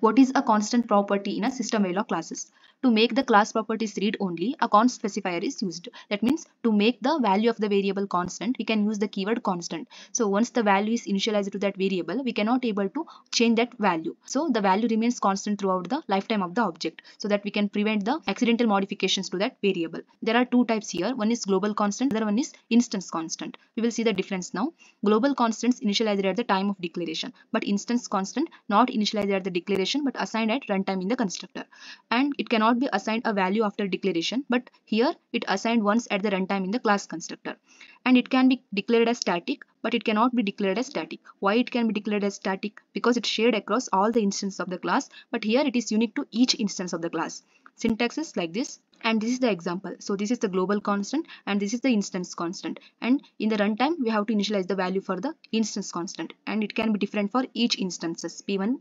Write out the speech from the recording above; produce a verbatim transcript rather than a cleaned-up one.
What is a constant property in a SystemVerilog classes? To make the class properties read only, a const specifier is used. That means to make the value of the variable constant, we can use the keyword constant. So once the value is initialized to that variable, we cannot able to change that value. So the value remains constant throughout the lifetime of the object, so that we can prevent the accidental modifications to that variable. There are two types here. One is global constant, the other one is instance constant. We will see the difference now. Global constants initialized at the time of declaration, but instance constant not initialized at the declaration but assigned at runtime in the constructor. And it cannot be assigned a value after declaration, but here it assigned once at the runtime in the class constructor. And it can be declared as static, but it cannot be declared as static. Why it can be declared as static? Because it's shared across all the instances of the class, but here it is unique to each instance of the class. Syntax is like this, and this is the example. So this is the global constant and this is the instance constant, and in the runtime we have to initialize the value for the instance constant, and it can be different for each instances, p one